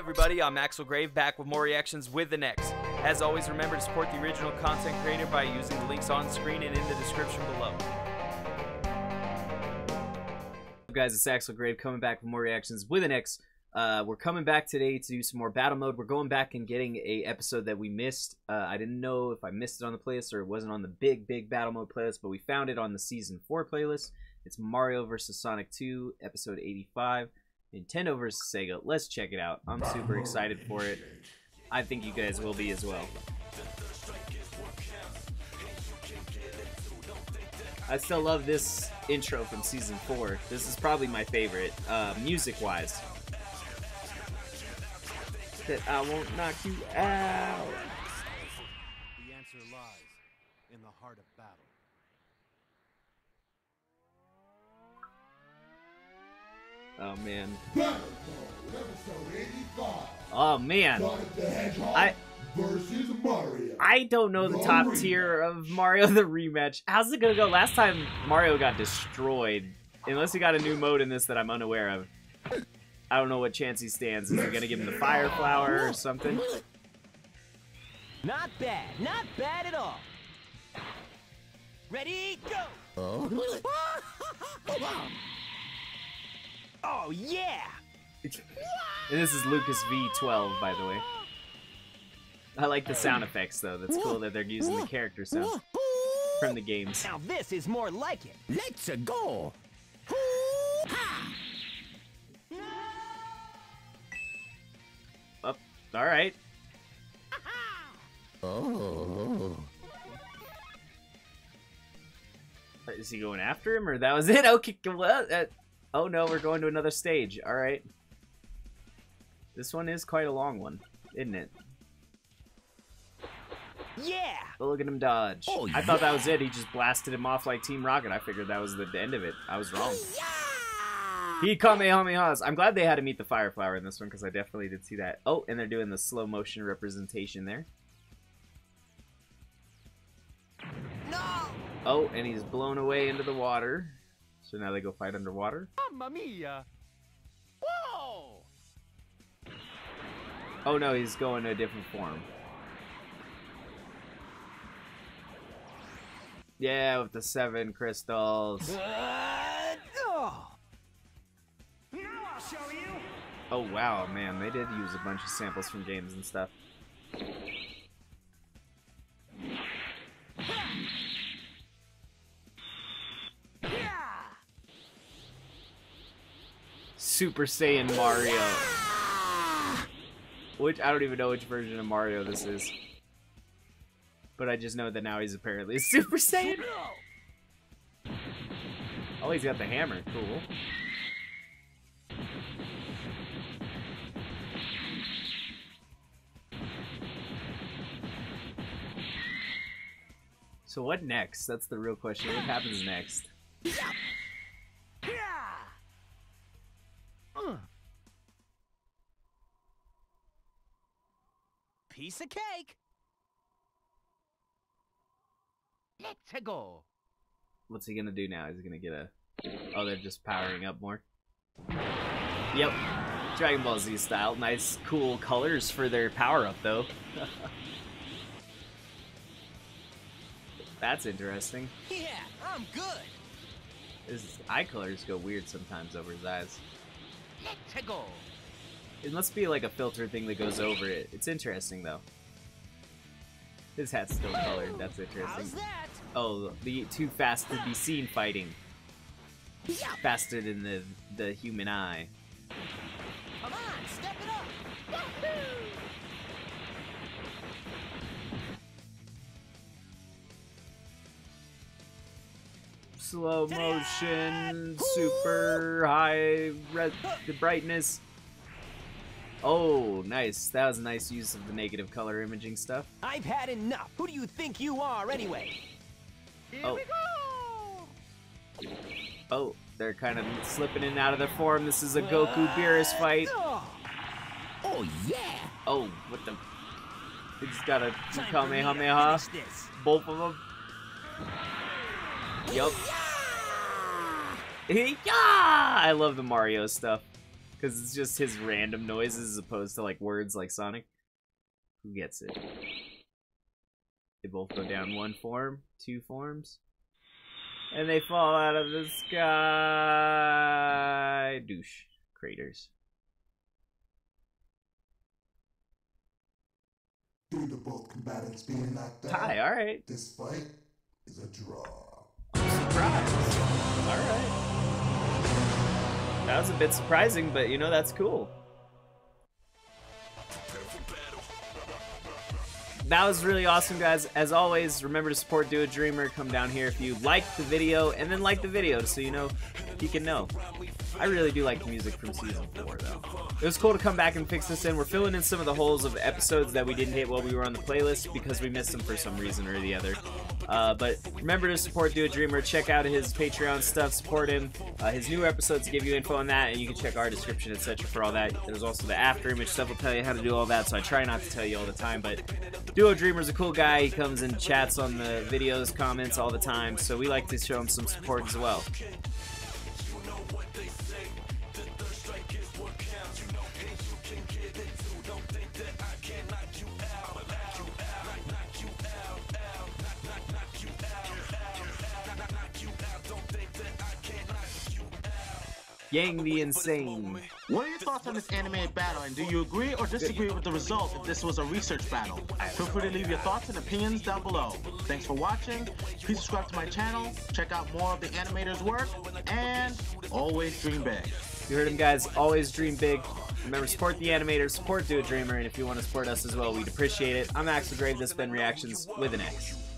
everybody, I'm Axel Grave, back with more reactions with the next. As always, remember to support the original content creator by using the links on screen and in the description below. Guys, it's Axel Grave coming back with more reactions with an X. We're coming back today to do some more battle mode. We're going back and getting a episode that we missed. I didn't know if I missed it on the playlist or it wasn't on the big battle mode playlist, but we found it on the season 4 playlist. It's Mario vs. Sonic 2, episode 85, Nintendo vs. Sega. Let's check it out. I'm super excited for it. I think you guys will be as well. I still love this intro from Season 4. This is probably my favorite, music-wise. That I won't knock you out. The answer lies in the heart of battle. Oh man. Battle Mode, episode 85. Oh man. Sonic the Hedgehog versus Mario. I don't know the top tier of Mario the rematch. How's it gonna go? Last time Mario got destroyed. Unless he got a new mode in this that I'm unaware of. I don't know what chance he stands. Is he gonna give him the fire flower or something? Not bad. Not bad at all. Ready, go! Oh, oh yeah! And this is Lucas V12, by the way. I like the sound effects, though. That's cool that they're using the character sound from the games. Now this is more like it. Let's go! Up. Oh, all right. Oh. Is he going after him, or that was it? Okay. Well, oh no, we're going to another stage. All right. This one is quite a long one, isn't it? Yeah! But look at him dodge. Oh, I thought that was it. He just blasted him off like Team Rocket. I figured that was the end of it. I was wrong. Yeah! He Kamehamehas. I'm glad they had to meet the fire flower in this one because I definitely did see that. Oh, and they're doing the slow motion representation there. No! Oh, and he's blown away into the water. So now they go fight underwater. Mamma mia! Whoa! Oh no, he's going to a different form. Yeah, with the 7 crystals. Oh. Now I'll show you. Oh wow, man, they did use a bunch of samples from games and stuff. Super Saiyan Mario. Which I don't even know which version of Mario this is. But I just know that now he's apparently a Super Saiyan. Oh, he's got the hammer. Cool. So what next? That's the real question. What happens next? Piece of cake. Let's go. What's he gonna do now? Is he gonna get a... Oh, they're just powering up more. Yep. Dragon Ball Z style. Nice, cool colors for their power-up, though. That's interesting. Yeah, I'm good. His eye colors go weird sometimes over his eyes. Let's go. It must be like a filter thing that goes over it. It's interesting, though. His hat's still colored. That's interesting. That? Oh, the too fast to be seen fighting. Faster than the human eye. Come on, step it up. Slow motion, super high the brightness. Oh, nice. That was a nice use of the negative color imaging stuff. I've had enough. Who do you think you are, anyway? Here we go! Oh, they're kind of slipping in and out of their form. This is a Goku Beerus fight. Oh, yeah! Oh, what the... He's got a Kamehameha. Both of them. Yup. Yeah! I love the Mario stuff. Because it's just his random noises as opposed to like words like Sonic. Who gets it? They both go down one form, two forms, and they fall out of the sky. Douche. Craters. Due to both combatants being knocked out, hi, alright. This fight is a draw. Surprise. Alright. That was a bit surprising, but you know, that's cool. That was really awesome, guys. As always, remember to support DuoDreamer. Come down here if you like the video, and then like the video so you know, you can know. I really do like the music from Season 4, though. It was cool to come back and fix this in. We're filling in some of the holes of episodes that we didn't hit while we were on the playlist because we missed them for some reason or the other. But remember to support DuoDreamer. Check out his Patreon stuff. Support him. His newer episodes give you info on that, and you can check our description, etc. for all that. There's also the after image stuff will tell you how to do all that, so I try not to tell you all the time, but DuoDreamer's a cool guy. He comes and chats on the videos, comments all the time, so we like to show him some support as well. Yang the Insane. What are your thoughts on this animated battle, and do you agree or disagree with the result if this was a research battle? Feel free to leave your thoughts and opinions down below. Thanks for watching. Please subscribe to my channel, check out more of the animator's work, and always dream big. You heard him, guys. Always dream big. Remember, support the animator, support DuoDreamer, and if you want to support us as well, we'd appreciate it. I'm Axel Grave. This has been Reactions with an X.